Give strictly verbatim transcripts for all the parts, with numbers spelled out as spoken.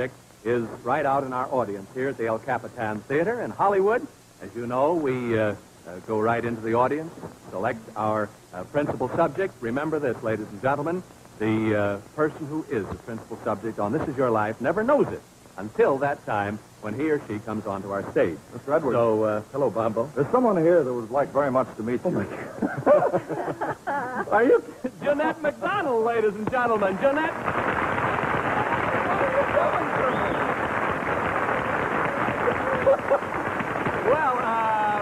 subject is right out in our audience here at the El Capitan Theater in Hollywood. As you know, we uh, uh, go right into the audience, select our uh, principal subject. Remember this, ladies and gentlemen, the uh, person who is the principal subject on This Is Your Life never knows it until that time when he or she comes onto our stage. Mister Edwards. So, uh, hello, Bombo. There's someone here that would like very much to meet you. Are you... Jeanette MacDonald, ladies and gentlemen. Jeanette... Well, uh,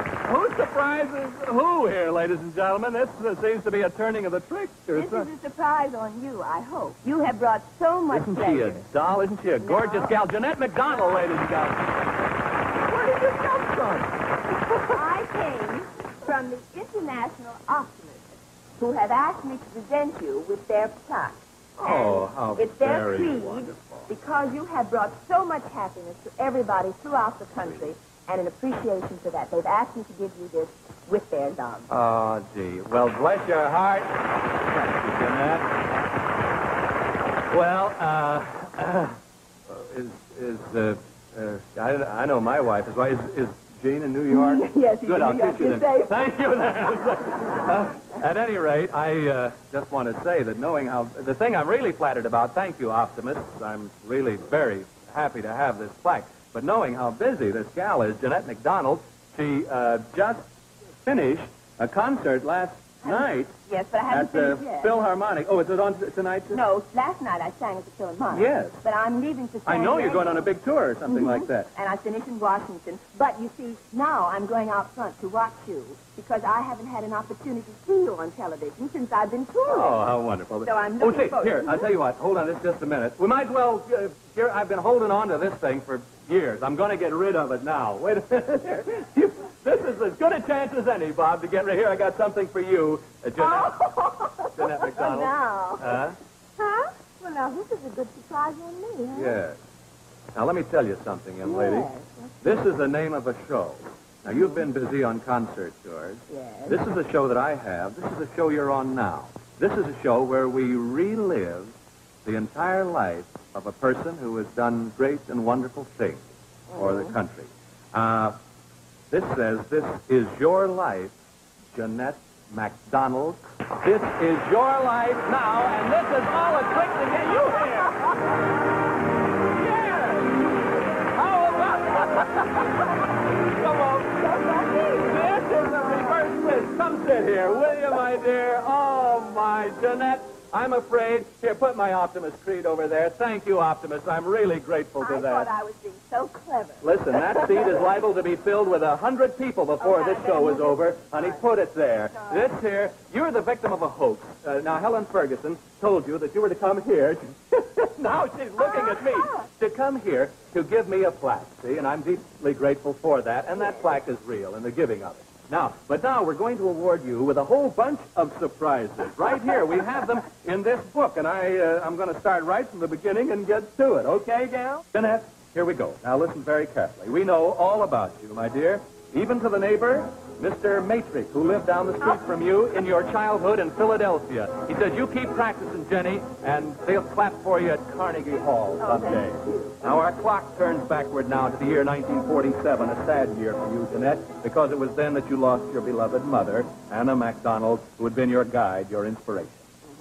who surprises who here, ladies and gentlemen? This uh, seems to be a turning of the trick. This is a surprise on you, I hope. You have brought so much Isn't pleasure. Isn't she a doll? Isn't she a gorgeous no. gal? Jeanette MacDonald, ladies and gentlemen. Where did you come from? I came from the International Optimists, who have asked me to present you with their plaque. Oh, and how it's their creed, wonderful. Because you have brought so much happiness to everybody throughout the country, and in appreciation for that, they've asked me to give you this with their love. Oh, gee. Well, bless your heart. Thank you, Jeanette. Well, uh, uh, is, is, uh, uh, I, I know my wife is, is, is Gene in New York? Yes, he's Good, in I'll New York. You then. Thank you. uh, at any rate, I uh, just want to say that knowing how, the thing I'm really flattered about, thank you, optimists, I'm really very happy to have this plaque. But knowing how busy this gal is, Jeanette MacDonald, she uh, just finished a concert last night. Yes, but I haven't finished yet. At the Philharmonic. Oh, is it on tonight? No, last night I sang at the Philharmonic. Yes. But I'm leaving for San I know you're going on a big tour or something mm-hmm. like that. And I finished in Washington. But, you see, now I'm going out front to watch you because I haven't had an opportunity to see you on television since I've been touring. Oh, how wonderful. So I'm looking oh, see, forward. Here, I'll tell you what. Hold on this just a minute. We might as well... Uh, here, I've been holding on to this thing for... years. I'm going to get rid of it now. Wait a minute. You, this is as good a chance as any, Bob, to get rid of here. I got something for you, uh, Jeanette. Oh. Jeanette MacDonald. Oh, now. Huh? Huh? Well, now, this is a good surprise on me, huh? Yes. Now, let me tell you something, young yes. lady. This is the name of a show. Now, you've been busy on concert tours. Yes. This is a show that I have. This is a show you're on now. This is a show where we relive the entire life of a person who has done great and wonderful things oh. for the country. Uh, this says, this is your life, Jeanette MacDonald. This is your life now, and this is all it took to get you here. Yeah! How about Come on. This is a reverse list. Come sit here, will you, my dear? Oh, my Jeanette. I'm afraid. Here, put my optimist creed over there. Thank you, optimist. I'm really grateful to I that. I thought I was being so clever. Listen, that seat is liable to be filled with a hundred people before okay, this show is over. Honey, put it there. Sorry. This here, you're the victim of a hoax. Uh, now, Helen Ferguson told you that you were to come here. Now she's looking at me. To come here to give me a plaque, see? And I'm deeply grateful for that. And that plaque is real in the giving of it. Now, but now we're going to award you with a whole bunch of surprises. Right here, we have them in this book, and I, uh, I'm going to start right from the beginning and get to it. Okay, gal? Jeanette, here we go. Now, listen very carefully. We know all about you, my dear, even to the neighbor, Mister Matrick, who lived down the street from you in your childhood in Philadelphia. He says, you keep practicing, Jenny, and they'll clap for you at Carnegie Hall someday. Oh, now, our clock turns backward now to the year nineteen forty-seven, a sad year for you, Jeanette, because it was then that you lost your beloved mother, Anna MacDonald, who had been your guide, your inspiration.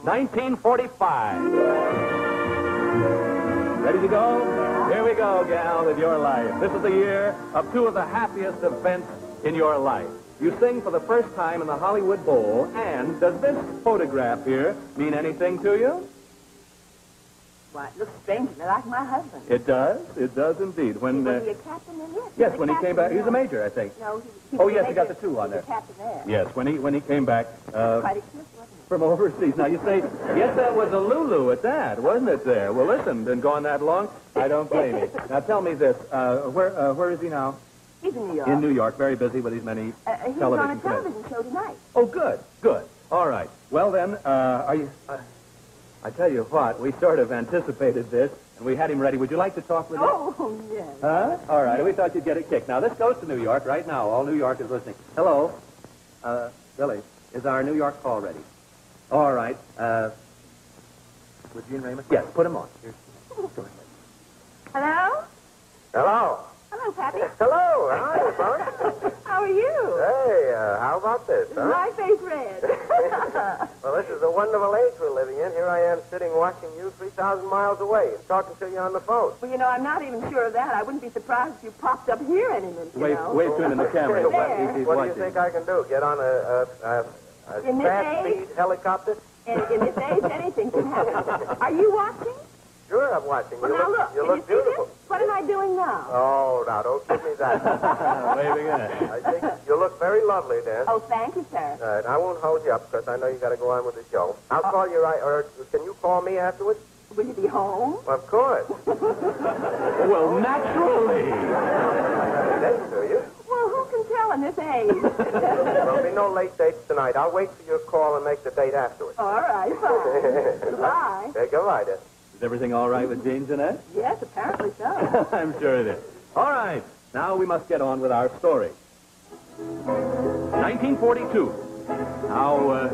nineteen forty-five. Ready to go? Here we go, gal, with your life. This is the year of two of the happiest events in your life. You sing for the first time in the Hollywood Bowl, and does this photograph here mean anything to you? Why, it looks strangely like my husband. It does? It does indeed. When, uh, he a captain in it? Yes, when he came back. He was a major, I think. No, he, he oh, yes, major, he got the two on there. Captain there. Yes, when he, when he came back uh, quite a kiss, wasn't it? From overseas. Now, you say, yes, that was a Lulu at that, wasn't it there? Well, listen, been gone that long, I don't blame you. Now, tell me this. Uh, where, uh, where is he now? He's in New York. In New York, very busy with his many uh, television shows. He's on a television show tonight. Oh, good, good. All right. Well, then, uh, are you, uh, I tell you what, we sort of anticipated this, and we had him ready. Would you like to talk with oh, us? Oh, yes. Huh? All right. Yes. We thought you'd get a kick. Now, this goes to New York right now. All New York is listening. Hello. Uh, Billy, is our New York call ready? All right. Uh, with Gene Raymond? Yes, put him on. Here's, go ahead. Hello? Hello. Hello, Pappy. Hello. Hi, Bunny. How are you? Hey, uh, how about this, huh? My face red. Well, this is a wonderful age we're living in. Here I am sitting watching you three thousand miles away and talking to you on the phone. Well, you know, I'm not even sure of that. I wouldn't be surprised if you popped up here any minute, you Wait, know. Wait till in the camera. What, what do you think I can do? Get on a, a, a, a fast-speed helicopter? In, in this age, anything can happen. Are you watching? Sure, I'm watching. Well, you now look, look, you can look you beautiful. See this? What am I doing now? Oh, now, don't give me that. Waving at I think you look very lovely, Dan. Oh, thank you, sir. All right, I won't hold you up because I know you got to go on with the show. I'll oh. call you right, or can you call me afterwards? Will you be home? Well, of course. Well, naturally. That's to you. Well, who can tell in this age? There'll be no late dates tonight. I'll wait for your call and make the date afterwards. All right, fine. Goodbye. Say goodbye, Dan. Is everything all right with Jean, Jeanette? Yes, apparently so. I'm sure it is. All right, now we must get on with our story. nineteen forty-two. Now, uh,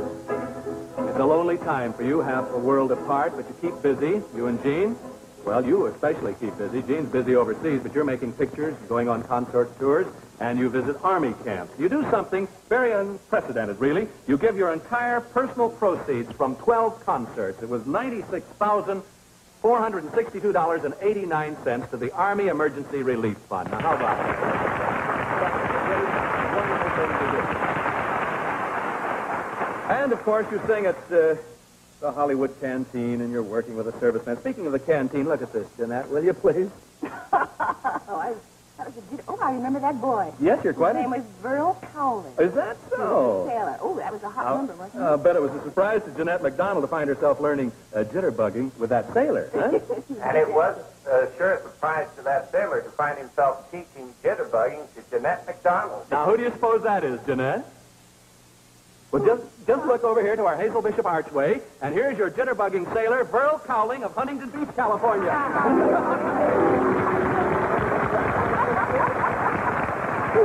it's a lonely time for you, half a world apart, but you keep busy, you and Jean. Well, you especially keep busy. Jean's busy overseas, but you're making pictures, going on concert tours, and you visit army camps. You do something very unprecedented, really. You give your entire personal proceeds from twelve concerts. It was ninety-six thousand dollars. four hundred sixty-two dollars and eighty-nine cents to the Army Emergency Relief Fund. Now, how about it? And, of course, you sing at uh, the Hollywood Canteen, and you're working with a serviceman. Speaking of the canteen, look at this, Jeanette, will you please? oh, I, oh, I remember that boy. Yes, you're quite... His name a... was Burl Cowling. Is that so? Taylor. Oh, that was a hot I'll, number, wasn't it? I bet it was a surprise to Jeanette MacDonald to find herself learning uh, jitterbugging with that sailor, huh? And it was uh, sure a surprise to that sailor to find himself teaching jitterbugging to Jeanette MacDonald. Now, who do you suppose that is, Jeanette? Well, just, just look over here to our Hazel Bishop archway, and here's your jitterbugging sailor, Burl Cowling of Huntington Beach, California.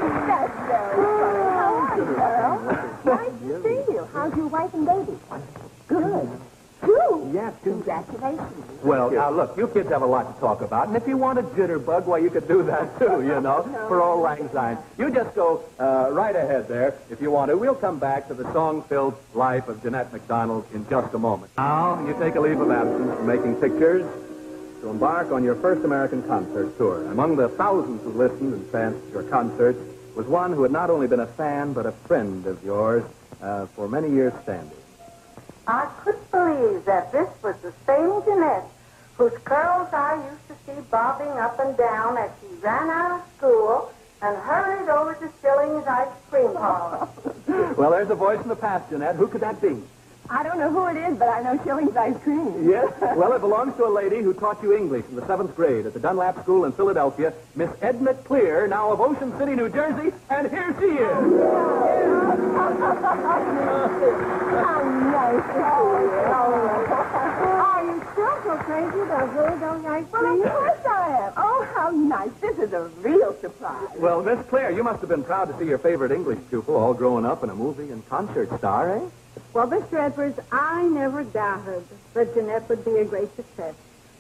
That's so funny. How are you, Burl? Nice to see you. How's your wife and baby? Good. Two? Yes, two. Congratulations. Well, now, look, you kids have a lot to talk about, and if you want a jitterbug, well, you could do that, too, you know, no. for old lang syne. You just go uh, right ahead there if you want to. We'll come back to the song-filled life of Jeanette MacDonald in just a moment. Now, you take a leave of absence from making pictures to embark on your first American concert tour. Among the thousands who listened and danced your concerts was one who had not only been a fan, but a friend of yours uh, for many years standing. I couldn't believe that this was the same Jeanette whose curls I used to see bobbing up and down as she ran out of school and hurried over to Schilling's ice cream hall. Well, there's a voice in the past, Jeanette. Who could that be? I don't know who it is, but I know Schilling's ice cream. Yes? Well, it belongs to a lady who taught you English in the seventh grade at the Dunlap School in Philadelphia, Miss Edna Clear, now of Ocean City, New Jersey, and here she is. How nice. Are you still so crazy about really don't like cream? Well, of course I am. Oh, how nice. This is a real surprise. Well, Miss Clear, you must have been proud to see your favorite English pupil all grown up in a movie and concert star, eh? Well, Mister Edwards, I never doubted that Jeanette would be a great success,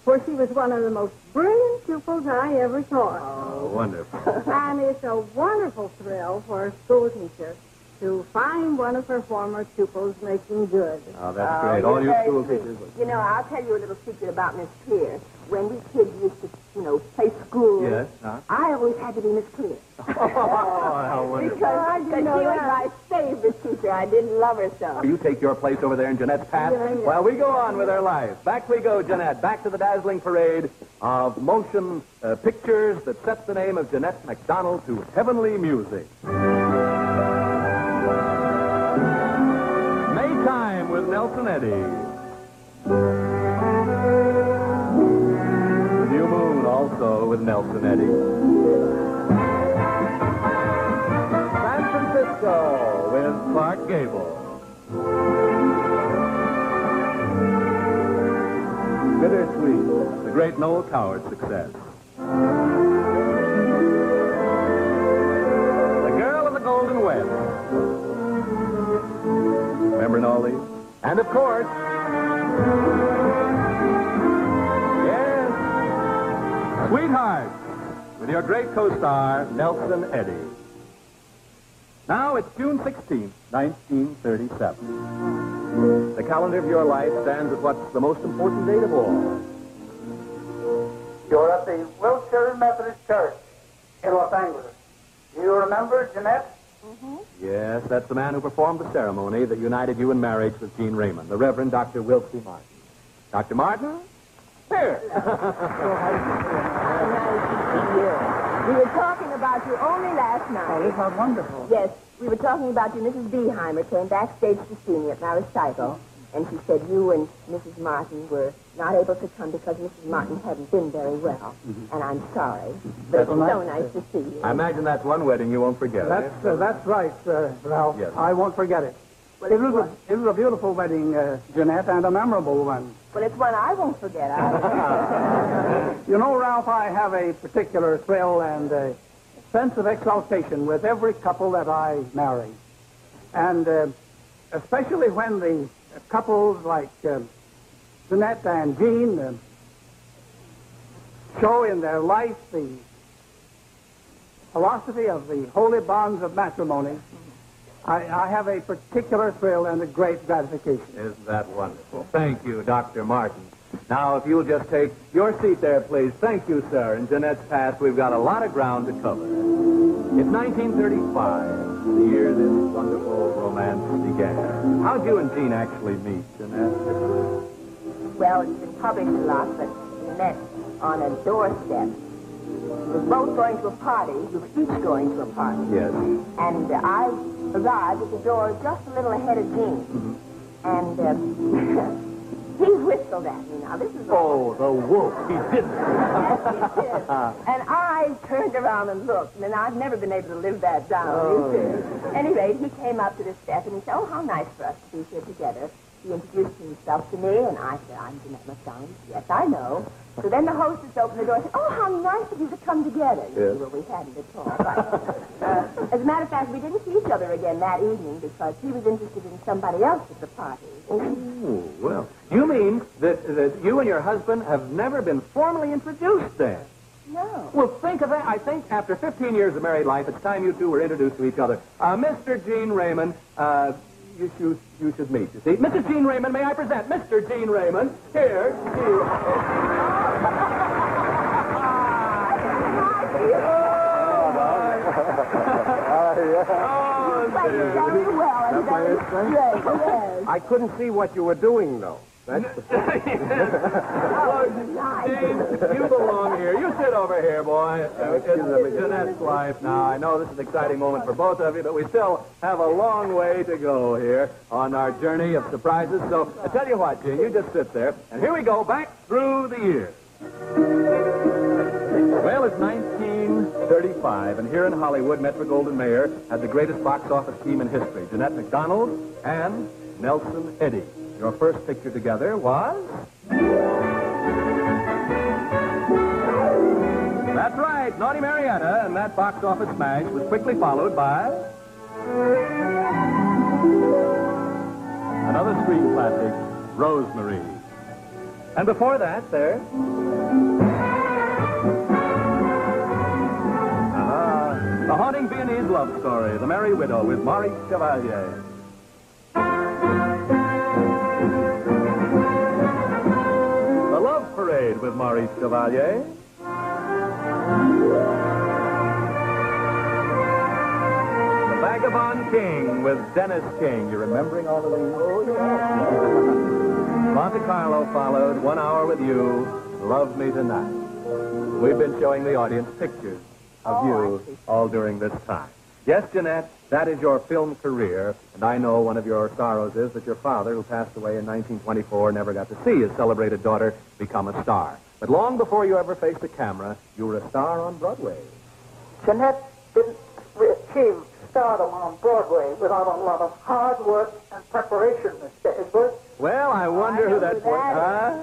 for she was one of the most brilliant pupils I ever taught. Oh, wonderful. And it's a wonderful thrill for a school teacher to find one of her former pupils making good. Oh, that's great. Oh, All you school sweet. teachers. You know, I'll tell you a little secret about Miss Clear. When we kids used to, you know, play school, yes, huh? I always had to be Miss Clear. Oh, how wonderful. Because oh, I didn't know she that. was my favorite teacher. I didn't love her so. You take your place over there in Jeanette's path yeah, yeah. while we go on with our lives. Back we go, Jeanette, back to the dazzling parade of motion uh, pictures that set the name of Jeanette MacDonald to heavenly music. Maytime with Nelson Eddy. Also with Nelson Eddy. San Francisco with Clark Gable. Bittersweet, the great Noel Coward success. The Girl of the Golden West. Remembering all these? And of course... Sweetheart, with your great co-star, Nelson Eddy. Now it's June sixteenth, nineteen thirty-seven. The calendar of your life stands at what's the most important date of all. You're at the Wilshire Methodist Church in Los Angeles. Do you remember Jeanette? Mm-hmm. Yes, that's the man who performed the ceremony that united you in marriage with Gene Raymond, the Reverend Doctor Wilsey Martin. Doctor Martin? Here! We were talking about you only last night. Oh, how wonderful. Yes, we were talking about you. Missus Beheimer came backstage to see me at my recital, and she said you and Missus Martin were not able to come because Missus Martin hadn't been very well. And I'm sorry, but it's so nice to see you. I imagine that's one wedding you won't forget. That's, uh, that's right, uh, Ralph. Yes. I won't forget it. Well, it, was a, it was a beautiful wedding, uh, Jeanette, and a memorable one. Well, it's one I won't forget. I... You know, Ralph, I have a particular thrill and a sense of exaltation with every couple that I marry. And uh, especially when the couples like uh, Jeanette and Jean uh, show in their life the philosophy of the holy bonds of matrimony. I, I have a particular thrill and a great gratification. Isn't that wonderful? Thank you, Doctor Martin. Now, if you'll just take your seat there, please. Thank you, sir. In Jeanette's past, we've got a lot of ground to cover. It's nineteen thirty-five, the year this wonderful romance began. How'd you and Jean actually meet, Jeanette? Well, it's been published a lot, but we met on a doorstep. We were both going to a party. You were each going to a party. Yes. And uh, I arrived at the door just a little ahead of Jean. Mm-hmm. And uh, he whistled at me. Now, this is... Oh, the wolf. He didn't. Yes, he did. And I turned around and looked, and I've never been able to live that down. Oh, yes. Anyway, he came up to the step, and he said, oh, how nice for us to be here together. He introduced himself to me, and I said, I'm Jeanette MacDonald. Yes, I know. So then the hostess opened the door and said, oh, how nice of you to come together. You yes. Well, we hadn't at all. Right? uh, as a matter of fact, we didn't see each other again that evening because he was interested in somebody else at the party. Oh, well. You mean that, that you and your husband have never been formally introduced then? No. Well, think of that. I think after fifteen years of married life, it's time you two were introduced to each other. Uh, Mister Gene Raymond, uh... You, you, you should meet, you see. Missus Gene Raymond, may I present Mister Gene Raymond? Here. Here. Oh, my. Oh, I couldn't see what you were doing, though. That's the Gene, you belong here. You sit over here, boy. Uh, it's Jeanette's life now. I know this is an exciting moment for both of you, but we still have a long way to go here on our journey of surprises. So I tell you what, Gene, you just sit there. And here we go, back through the years. Well, it's nineteen thirty-five, and here in Hollywood, Metro-Golden-Mayer had the greatest box office team in history, Jeanette MacDonald and Nelson Eddy. Your first picture together was... That's right, Naughty Marietta, and that box office smash was quickly followed by... another screen classic, Rosemary. And before that, there... Uh-huh. The haunting Viennese love story, The Merry Widow, with Maurice Chevalier. Parade with Maurice Chevalier. The Vagabond King with Dennis King. You're remembering all of these? Oh, yeah. Monte Carlo followed, One Hour with You, Love Me Tonight. We've been showing the audience pictures of oh, you all during this time. Yes, Jeanette, that is your film career, and I know one of your sorrows is that your father, who passed away in nineteen twenty-four, never got to see his celebrated daughter become a star. But long before you ever faced the camera, you were a star on Broadway. Jeanette didn't achieve stardom on Broadway without a lot of hard work and preparation, Mister Edwards. Well, I wonder I who that, who that was.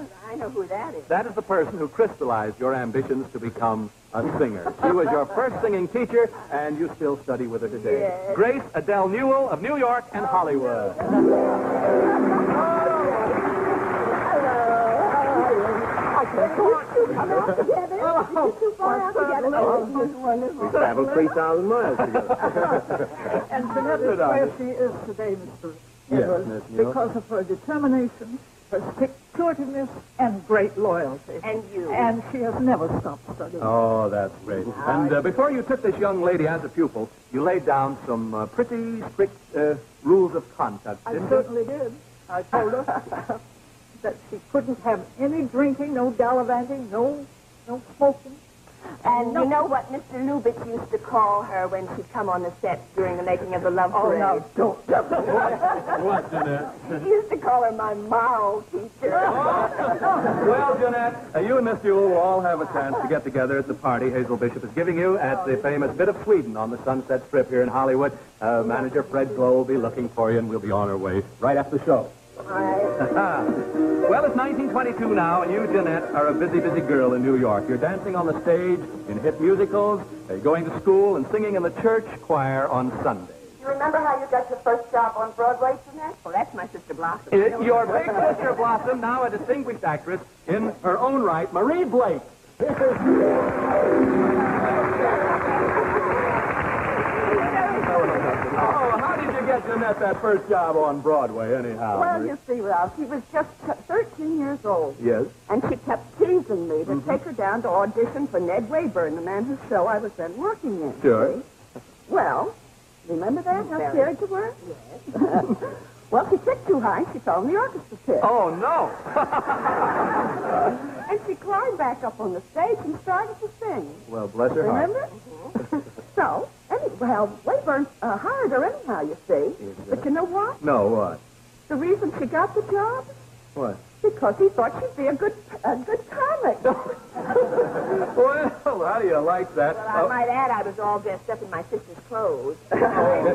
Is. Huh? I know who that is. That is the person who crystallized your ambitions to become a singer. She was your first singing teacher, and you still study with her today. Yes. Grace Adele Newell of New York and oh, Hollywood. Hello. Hello. Hello. I can You come out together? Oh, you two far out together? Oh, oh, wonderful. We traveled three thousand miles together. And Jeanette, where she is today, Mister Edwards, yes, because of her determination, her stick-to-itiveness, and great loyalty. And you. And she has never stopped studying. Oh, that's great. And uh, before you took this young lady as a pupil, you laid down some uh, pretty strict uh, rules of conduct, didn't you? I certainly did. I told her that she couldn't have any drinking, no gallivanting, no no smoking. And no. You know what Mister Lubitz used to call her when she'd come on the set during the making of The Love Parade? Oh, no, don't. What, Jeanette? He used to call her my moral teacher. Well, Jeanette, uh, you and Miss Yule will all have a chance to get together at the party Hazel Bishop is giving you at the famous Bit of Sweden on the Sunset Strip here in Hollywood. Uh, manager Fred Glow will be looking for you, and we'll be on our way right after the show. Well, it's nineteen twenty-two now, and you, Jeanette, are a busy, busy girl in New York. You're dancing on the stage, in hit musicals, uh, going to school, and singing in the church choir on Sundays. You remember how you got your first job on Broadway, Jeanette? Oh, that's my sister Blossom. It, your big sister Blossom, now a distinguished actress in her own right, Marie Blake. This is... Oh, how did you get Jeanette that first job on Broadway, anyhow? Well, you see, Ralph, she was just thirteen years old. Yes. And she kept teasing me to mm-hmm. take her down to audition for Ned Wayburn, the man whose show I was then working in. Sure. See? Well, remember that, how scared you were? Yes. Well, she kicked too high, she fell in the orchestra pit. Oh, no! And she climbed back up on the stage and started to sing. Well, bless her heart. Remember? Mm-hmm. So... Any, well, Wayburn uh, hired her anyhow, you see. Exactly. But you know what? No, what? The reason she got the job? What? Because he thought she'd be a good a good comic. Well, how do you like that? Well, I oh. might add I was all dressed up in my sister's clothes. Oh.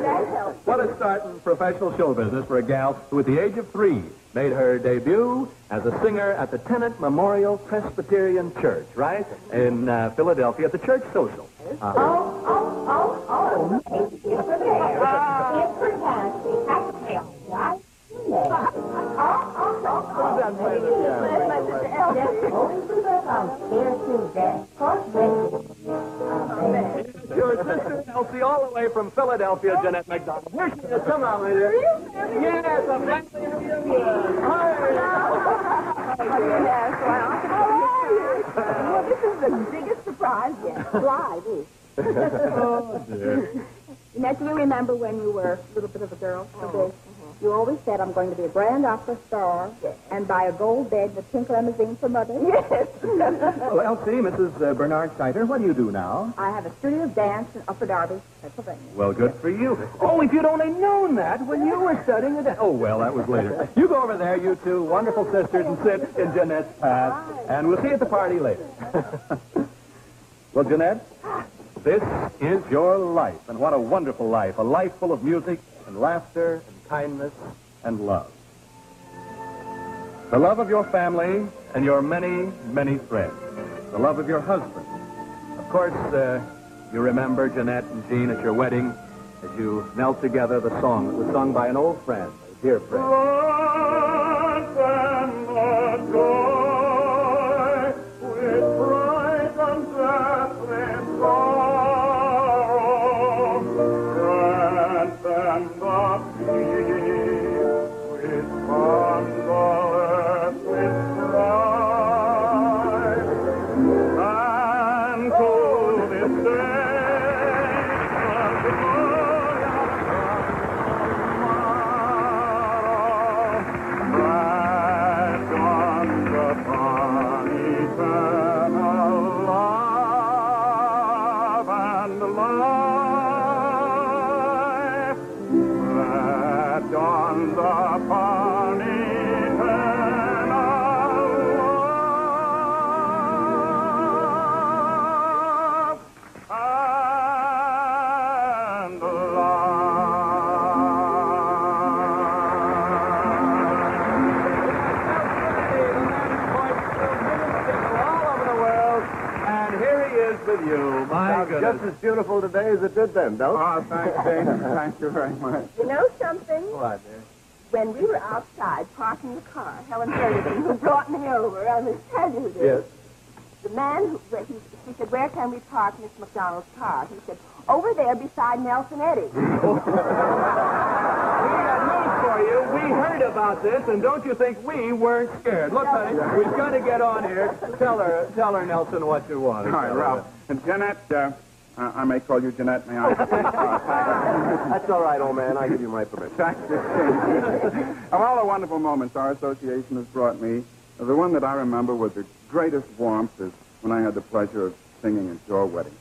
That helped. What a start in professional show business for a gal who at the age of three made her debut as a singer at the Tennant Memorial Presbyterian Church, right? In uh, Philadelphia at the church social. Uh-huh. Oh, oh, oh, oh. It's for there. It's for dancing. That's the right? Oh, oh, oh, oh. That's my sister Elsie. Going to the house here today. Amen. Your sister Elsie all the way from Philadelphia, Jeanette MacDonald. Here she is. Come on, lady. Yes, I'm glad to have you here. Hi. Yes, well, how are you? This is the biggest surprise, yes. Live, eh? Oh, dear. Now, do you remember when you were a little bit of a girl? Oh, mm-hmm. You always said, I'm going to be a grand opera star yes. and buy a gold bed and a pink limousine for Mother. Yes. Well, Elsie, Missus Uh, Bernard Scheiter, what do you do now? I have a studio of dance in Upper Darby, Pennsylvania. Well, good yes. for you. Oh, if you'd only known that when you were studying the dance. Oh, well, that was later. You go over there, you two wonderful sisters, and sit in Jeanette's path, and we'll see you at the party later. Well, Jeanette, this is your life, and what a wonderful life, a life full of music and laughter and kindness and love. The love of your family and your many, many friends. The love of your husband. Of course, uh, you remember Jeanette and Jean at your wedding as you knelt together the song that was sung by an old friend, a dear friend. Love and the joy. Just as beautiful today as it did then, don't you? Oh, thanks, Jane. Thank you very much. You know something? What, dear? When we were outside parking the car, Helen Ferguson, who brought me over, I must tell you this. Yes. the man who, he, she said, where can we park Miss MacDonald's car? He said, over there beside Nelson Eddy. You. We heard about this, and don't you think we weren't scared? Look, honey, we've got to get on here. Tell her, tell her, Nelson, what you want. All right, Ralph. And Jeanette, uh, I may call you Jeanette, may I? That's all right, old man. I give you my permission. Of all the wonderful moments our association has brought me, the one that I remember with the greatest warmth is when I had the pleasure of singing at your wedding.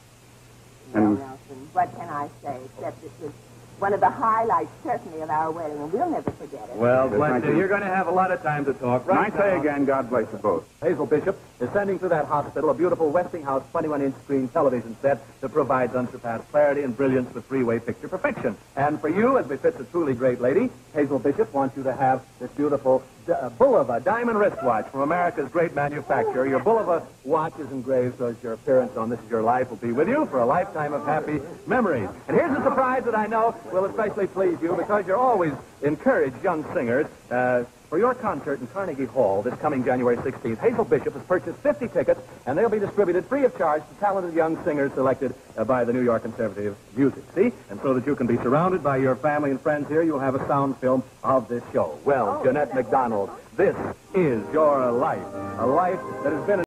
Well, and Nelson, what can I say except it was one of the highlights, certainly, of our wedding, and we'll never forget it. Well, bless you. You're going to have a lot of time to talk. Right, and I say again, God bless you both. Hazel Bishop is sending to that hospital a beautiful Westinghouse twenty-one inch screen television set that provides unsurpassed clarity and brilliance for three-way picture perfection. And for you, as befits a truly great lady, Hazel Bishop wants you to have this beautiful uh, Bulova diamond wristwatch from America's great manufacturer. Your Bulova watch is engraved so that your appearance on This Is Your Life will be with you for a lifetime of happy memories. And here's a surprise that I know will especially please you because you always encourage young singers. Uh, for your concert in Carnegie Hall this coming January sixteenth, Hazel Bishop has purchased fifty tickets, and they'll be distributed free of charge to talented young singers selected uh, by the New York Conservative Music. See? And so that you can be surrounded by your family and friends here, you'll have a sound film of this show. Well, oh, Jeanette MacDonald, this is your life. A life that has been...